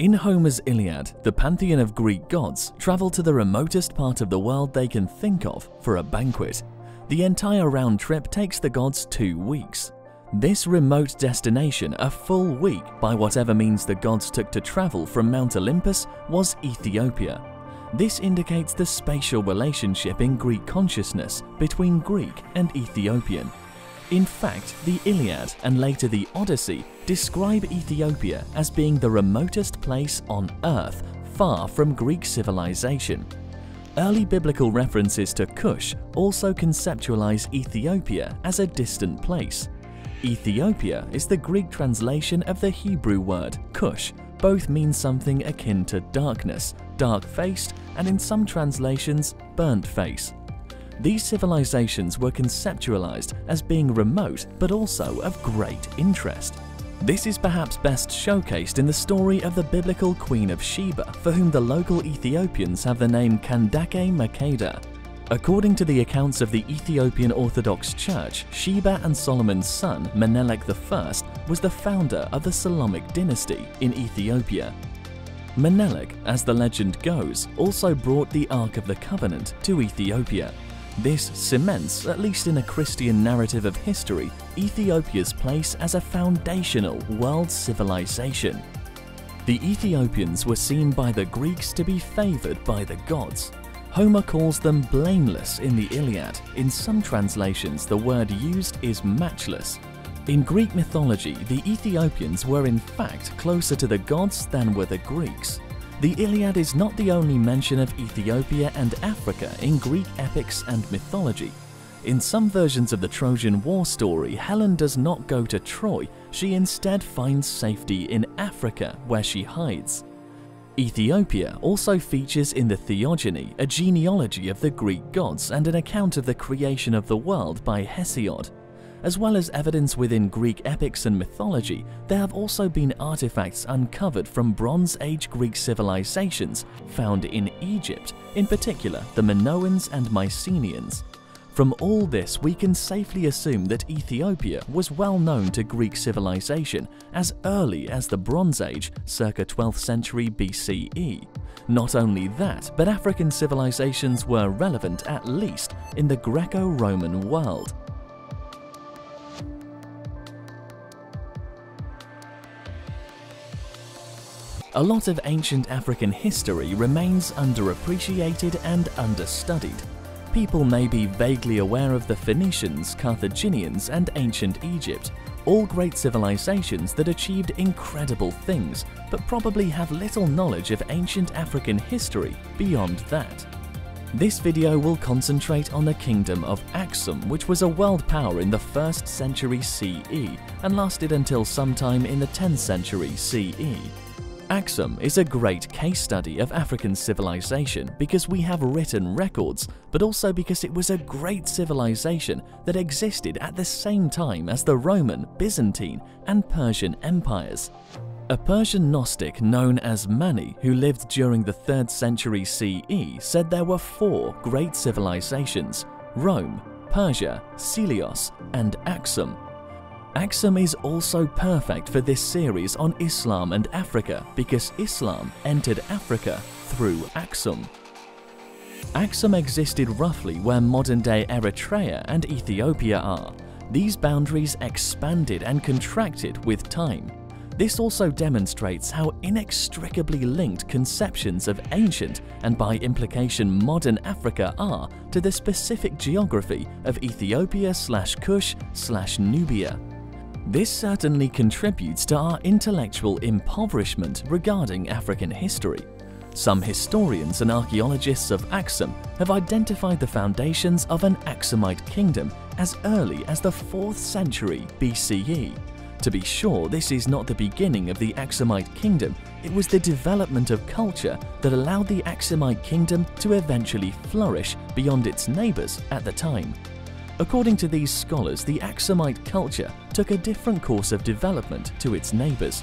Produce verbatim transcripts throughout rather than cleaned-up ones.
In Homer's Iliad, the pantheon of Greek gods travel to the remotest part of the world they can think of for a banquet. The entire round trip takes the gods two weeks. This remote destination, a full week by whatever means the gods took to travel from Mount Olympus, was Ethiopia. This indicates the spatial relationship in Greek consciousness between Greek and Ethiopian. In fact, the Iliad and later the Odyssey describe Ethiopia as being the remotest place on earth, far from Greek civilization. Early biblical references to Kush also conceptualize Ethiopia as a distant place. Ethiopia is the Greek translation of the Hebrew word Kush. Both mean something akin to darkness, dark-faced, and in some translations, burnt face. These civilizations were conceptualized as being remote but also of great interest. This is perhaps best showcased in the story of the biblical Queen of Sheba, for whom the local Ethiopians have the name Kandake Makeda. According to the accounts of the Ethiopian Orthodox Church, Sheba and Solomon's son, Menelik the First, was the founder of the Solomonic dynasty in Ethiopia. Menelik, as the legend goes, also brought the Ark of the Covenant to Ethiopia. This cements, at least in a Christian narrative of history, Ethiopia's place as a foundational world civilization. The Ethiopians were seen by the Greeks to be favored by the gods. Homer calls them blameless in the Iliad. In some translations, the word used is matchless. In Greek mythology, the Ethiopians were in fact closer to the gods than were the Greeks. The Iliad is not the only mention of Ethiopia and Africa in Greek epics and mythology. In some versions of the Trojan War story, Helen does not go to Troy, she instead finds safety in Africa, where she hides. Ethiopia also features in the Theogony, a genealogy of the Greek gods and an account of the creation of the world by Hesiod. As well as evidence within Greek epics and mythology, there have also been artifacts uncovered from Bronze Age Greek civilizations found in Egypt, in particular the Minoans and Mycenaeans. From all this, we can safely assume that Ethiopia was well known to Greek civilization as early as the Bronze Age, circa twelfth century B C E. Not only that, but African civilizations were relevant at least in the Greco-Roman world. A lot of ancient African history remains underappreciated and understudied. People may be vaguely aware of the Phoenicians, Carthaginians, and ancient Egypt, all great civilizations that achieved incredible things, but probably have little knowledge of ancient African history beyond that. This video will concentrate on the kingdom of Aksum, which was a world power in the first century C E and lasted until sometime in the tenth century C E. Aksum is a great case study of African civilization because we have written records, but also because it was a great civilization that existed at the same time as the Roman, Byzantine, and Persian empires. A Persian Gnostic known as Mani, who lived during the third century C E, said there were four great civilizations: Rome, Persia, Silios, and Aksum. Aksum is also perfect for this series on Islam and Africa because Islam entered Africa through Aksum. Aksum existed roughly where modern-day Eritrea and Ethiopia are. These boundaries expanded and contracted with time. This also demonstrates how inextricably linked conceptions of ancient and by implication modern Africa are to the specific geography of Ethiopia slash Kush slash Nubia. This certainly contributes to our intellectual impoverishment regarding African history. Some historians and archaeologists of Aksum have identified the foundations of an Aksumite kingdom as early as the fourth century B C E. To be sure, this is not the beginning of the Aksumite kingdom, it was the development of culture that allowed the Aksumite kingdom to eventually flourish beyond its neighbors at the time. According to these scholars, the Aksumite culture took a different course of development to its neighbors.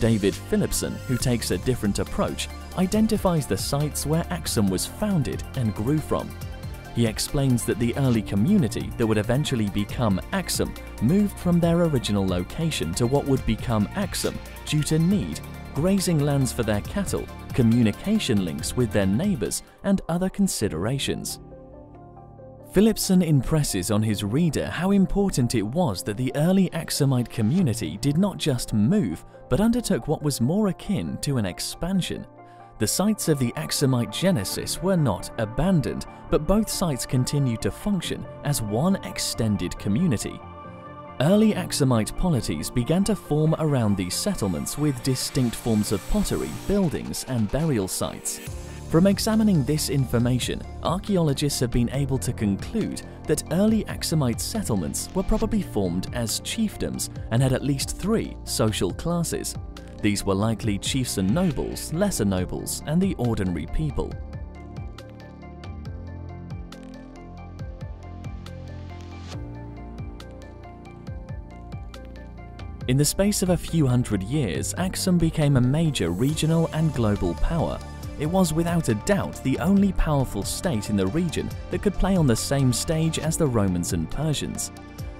David Philipson, who takes a different approach, identifies the sites where Aksum was founded and grew from. He explains that the early community that would eventually become Aksum moved from their original location to what would become Aksum due to need, grazing lands for their cattle, communication links with their neighbours, and other considerations. Philipson impresses on his reader how important it was that the early Aksumite community did not just move, but undertook what was more akin to an expansion. The sites of the Aksumite genesis were not abandoned, but both sites continued to function as one extended community. Early Aksumite polities began to form around these settlements with distinct forms of pottery, buildings, and burial sites. From examining this information, archaeologists have been able to conclude that early Aksumite settlements were probably formed as chiefdoms and had at least three social classes. These were likely chiefs and nobles, lesser nobles, and the ordinary people. In the space of a few hundred years, Aksum became a major regional and global power. It was without a doubt the only powerful state in the region that could play on the same stage as the Romans and Persians.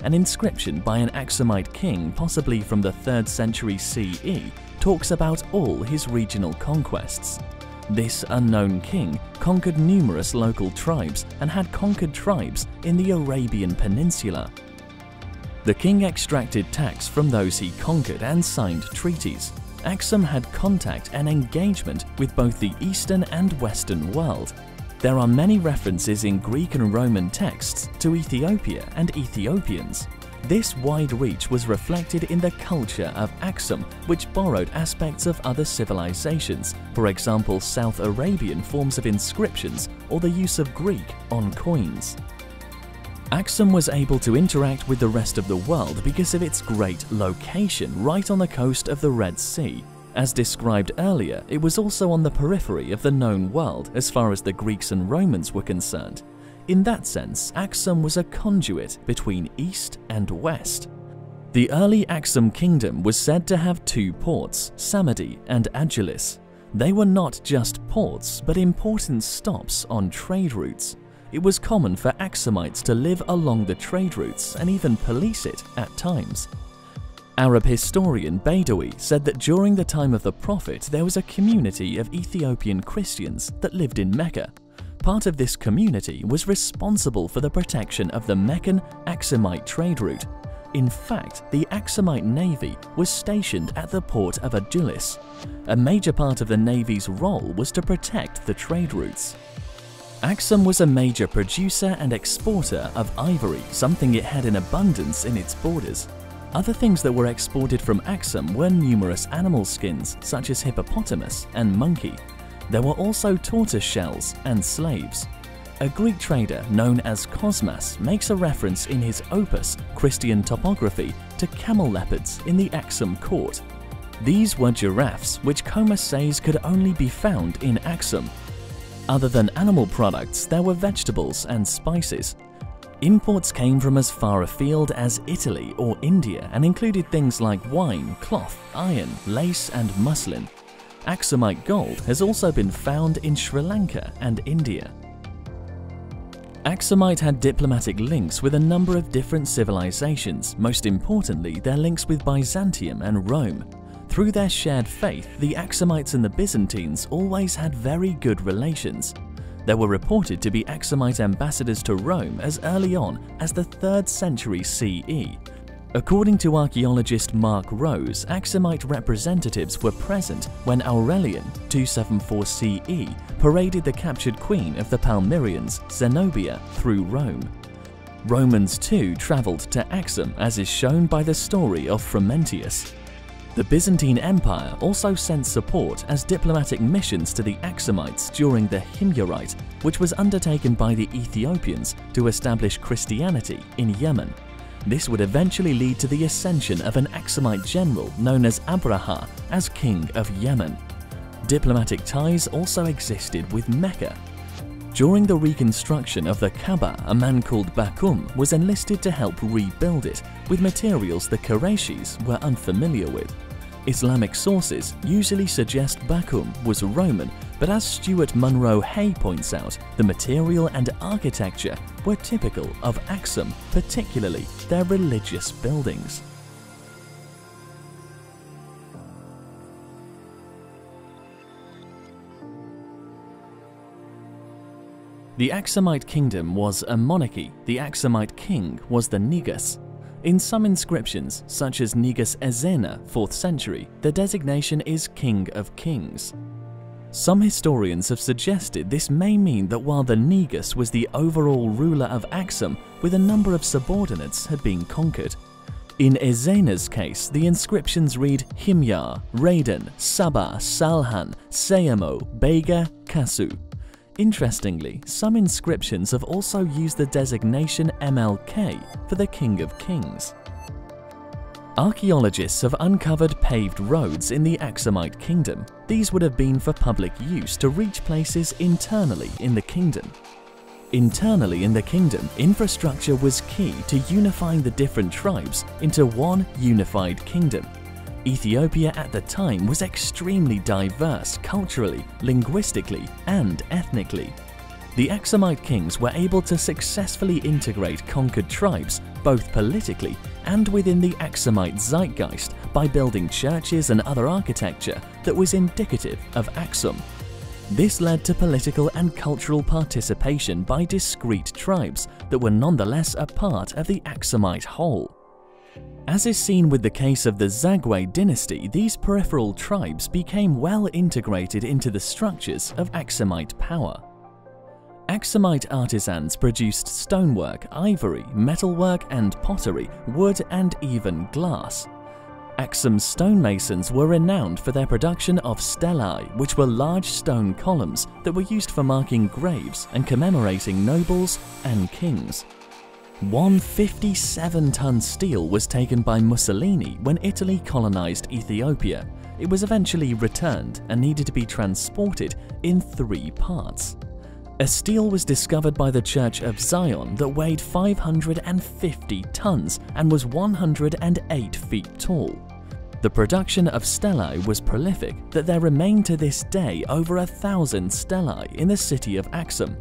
An inscription by an Aksumite king, possibly from the third century C E, talks about all his regional conquests. This unknown king conquered numerous local tribes and had conquered tribes in the Arabian Peninsula. The king extracted tax from those he conquered and signed treaties. Aksum had contact and engagement with both the Eastern and Western world. There are many references in Greek and Roman texts to Ethiopia and Ethiopians. This wide reach was reflected in the culture of Aksum, which borrowed aspects of other civilizations, for example, South Arabian forms of inscriptions or the use of Greek on coins. Aksum was able to interact with the rest of the world because of its great location right on the coast of the Red Sea. As described earlier, it was also on the periphery of the known world as far as the Greeks and Romans were concerned. In that sense, Aksum was a conduit between East and West. The early Aksum kingdom was said to have two ports, Samadhi and Adulis. They were not just ports, but important stops on trade routes. It was common for Aksumites to live along the trade routes and even police it at times. Arab historian Baidawi said that during the time of the Prophet there was a community of Ethiopian Christians that lived in Mecca. Part of this community was responsible for the protection of the Meccan Aksumite trade route. In fact, the Aksumite navy was stationed at the port of Adulis. A major part of the navy's role was to protect the trade routes. Aksum was a major producer and exporter of ivory, something it had in abundance in its borders. Other things that were exported from Aksum were numerous animal skins, such as hippopotamus and monkey. There were also tortoise shells and slaves. A Greek trader known as Cosmas makes a reference in his opus, Christian Topography, to camel leopards in the Aksum court. These were giraffes, which Comus says could only be found in Aksum. Other than animal products, there were vegetables and spices. Imports came from as far afield as Italy or India and included things like wine, cloth, iron, lace, and muslin. Aksumite gold has also been found in Sri Lanka and India. Aksumite had diplomatic links with a number of different civilizations, most importantly their links with Byzantium and Rome. Through their shared faith, the Aksumites and the Byzantines always had very good relations. There were reported to be Aksumite ambassadors to Rome as early on as the third century C E. According to archaeologist Mark Rose, Aksumite representatives were present when Aurelian, two seventy-four C E, paraded the captured queen of the Palmyrians, Zenobia, through Rome. Romans too travelled to Aksum, as is shown by the story of Frumentius. The Byzantine Empire also sent support as diplomatic missions to the Aksumites during the Himyarite, which was undertaken by the Ethiopians to establish Christianity in Yemen. This would eventually lead to the ascension of an Aksumite general known as Abraha as king of Yemen. Diplomatic ties also existed with Mecca. During the reconstruction of the Kaaba, a man called Bakum was enlisted to help rebuild it with materials the Qurayshis were unfamiliar with. Islamic sources usually suggest Bakum was Roman, but as Stuart Munro Hay points out, the material and architecture were typical of Aksum, particularly their religious buildings. The Aksumite kingdom was a monarchy. The Aksumite king was the Negus. In some inscriptions, such as Negus Ezena, fourth century, the designation is King of Kings. Some historians have suggested this may mean that while the Negus was the overall ruler of Aksum, with a number of subordinates had been conquered. In Ezena's case, the inscriptions read Himyar, Raiden, Sabah, Salhan, Seyamo, Bega, Kasu. Interestingly, some inscriptions have also used the designation M L K for the King of Kings. Archaeologists have uncovered paved roads in the Aksumite kingdom. These would have been for public use to reach places internally in the kingdom. Internally in the kingdom, infrastructure was key to unifying the different tribes into one unified kingdom. Ethiopia at the time was extremely diverse culturally, linguistically, and ethnically. The Aksumite kings were able to successfully integrate conquered tribes, both politically and within the Aksumite zeitgeist, by building churches and other architecture that was indicative of Aksum. This led to political and cultural participation by discrete tribes that were nonetheless a part of the Aksumite whole. As is seen with the case of the Zagwe dynasty, these peripheral tribes became well integrated into the structures of Aksumite power. Aksumite artisans produced stonework, ivory, metalwork and pottery, wood and even glass. Aksum stonemasons were renowned for their production of stelae, which were large stone columns that were used for marking graves and commemorating nobles and kings. One fifty-seven ton stele was taken by Mussolini when Italy colonized Ethiopia. It was eventually returned and needed to be transported in three parts. A stele was discovered by the Church of Zion that weighed five hundred fifty tons and was one hundred eight feet tall. The production of stelae was prolific that there remain to this day over a thousand stelae in the city of Aksum.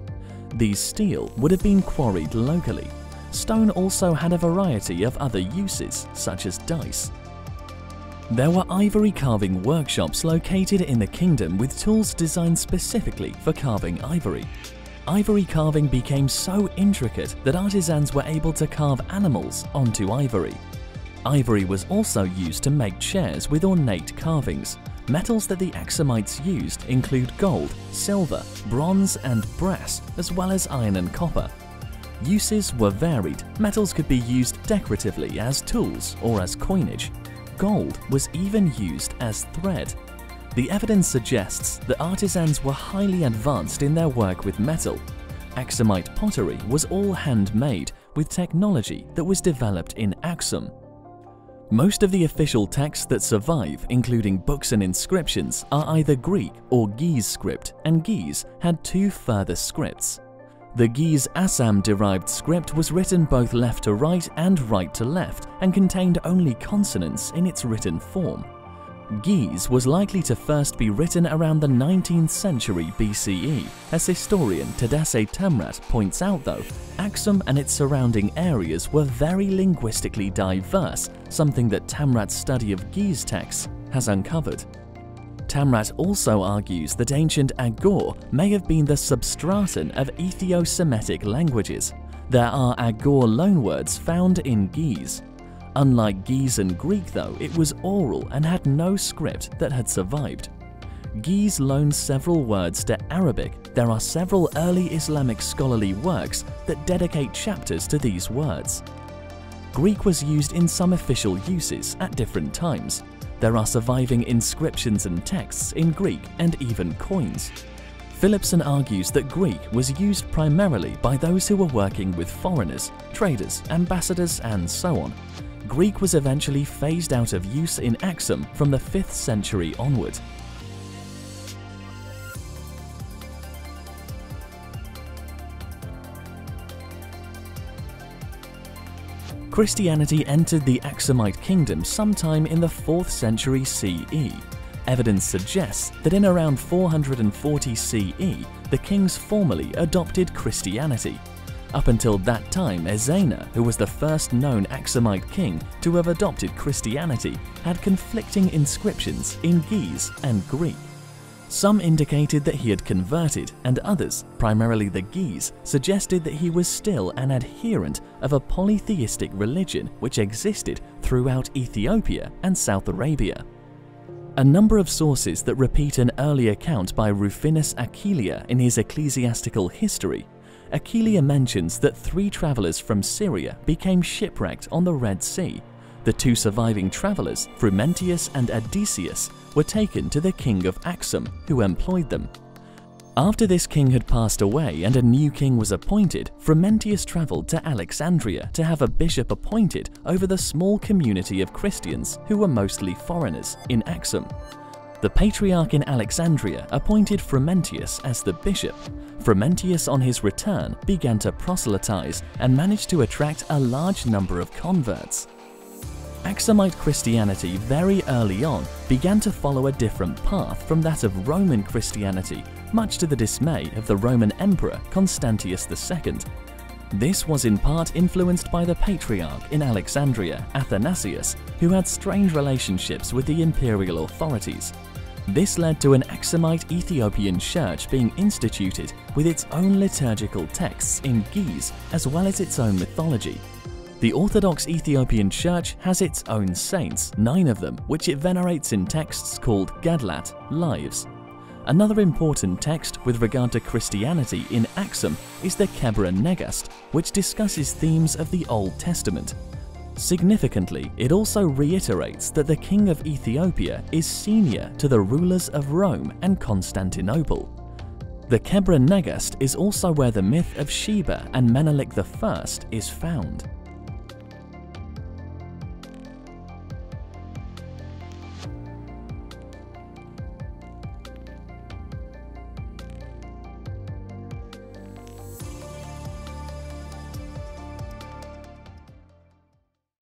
These stele would have been quarried locally. Stone also had a variety of other uses, such as dice. There were ivory carving workshops located in the kingdom with tools designed specifically for carving ivory. Ivory carving became so intricate that artisans were able to carve animals onto ivory. Ivory was also used to make chairs with ornate carvings. Metals that the Aksumites used include gold, silver, bronze and brass, as well as iron and copper. Uses were varied. Metals could be used decoratively as tools or as coinage. Gold was even used as thread. The evidence suggests that artisans were highly advanced in their work with metal. Aksumite pottery was all handmade with technology that was developed in Aksum. Most of the official texts that survive, including books and inscriptions, are either Greek or Ge'ez script, and Ge'ez had two further scripts. The Ge'ez Assam-derived script was written both left to right and right to left and contained only consonants in its written form. Ge'ez was likely to first be written around the nineteenth century B C E. As historian Tadase Tamrat points out though, Aksum and its surrounding areas were very linguistically diverse, something that Tamrat's study of Ge'ez texts has uncovered. Tamrat also argues that ancient Agor may have been the substratum of Ethio-Semitic languages. There are Agor loanwords found in Ge'ez. Unlike Ge'ez and Greek though, it was oral and had no script that had survived. Ge'ez loans several words to Arabic. There are several early Islamic scholarly works that dedicate chapters to these words. Greek was used in some official uses at different times. There are surviving inscriptions and texts in Greek and even coins. Philipson argues that Greek was used primarily by those who were working with foreigners, traders, ambassadors, and so on. Greek was eventually phased out of use in Aksum from the fifth century onward. Christianity entered the Aksumite kingdom sometime in the fourth century C E. Evidence suggests that in around four hundred forty C E, the kings formally adopted Christianity. Up until that time, Ezena, who was the first known Aksumite king to have adopted Christianity, had conflicting inscriptions in Ge'ez and Greek. Some indicated that he had converted, and others, primarily the Ge'ez, suggested that he was still an adherent of a polytheistic religion which existed throughout Ethiopia and South Arabia. A number of sources that repeat an early account by Rufinus Aquileia in his Ecclesiastical History. Aquileia mentions that three travelers from Syria became shipwrecked on the Red Sea. The two surviving travelers, Frumentius and Odysseus, were taken to the king of Aksum, who employed them. After this king had passed away and a new king was appointed, Frumentius travelled to Alexandria to have a bishop appointed over the small community of Christians, who were mostly foreigners, in Aksum. The patriarch in Alexandria appointed Frumentius as the bishop. Frumentius, on his return, began to proselytize and managed to attract a large number of converts. Aksumite Christianity very early on began to follow a different path from that of Roman Christianity, much to the dismay of the Roman Emperor Constantius the Second. This was in part influenced by the patriarch in Alexandria, Athanasius, who had strange relationships with the imperial authorities. This led to an Aksumite Ethiopian church being instituted with its own liturgical texts in Ge'ez as well as its own mythology. The Orthodox Ethiopian Church has its own saints, nine of them, which it venerates in texts called Gadlat, Lives. Another important text with regard to Christianity in Aksum is the Kebra Negast, which discusses themes of the Old Testament. Significantly, it also reiterates that the king of Ethiopia is senior to the rulers of Rome and Constantinople. The Kebra Negast is also where the myth of Sheba and Menelik the First is found.